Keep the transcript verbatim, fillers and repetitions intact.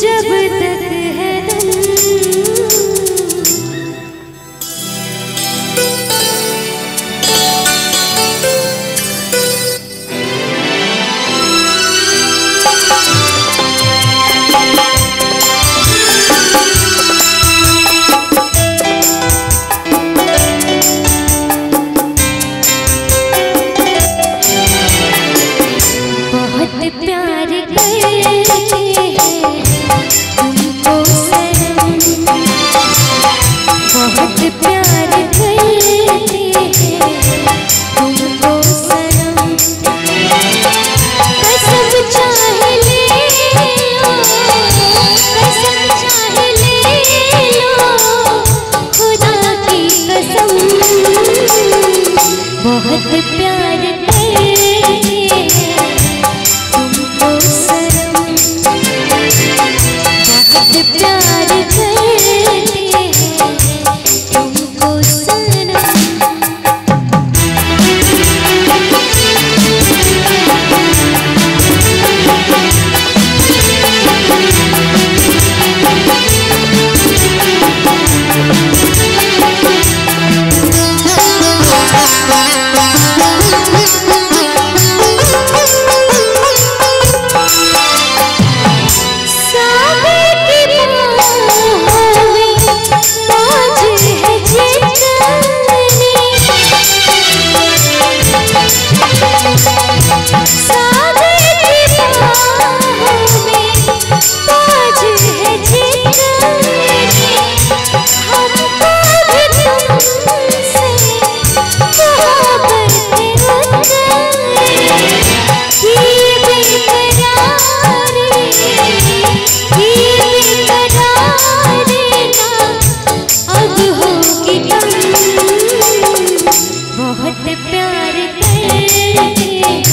जब तक है बहुत प्यार के बहुत प्यार करते।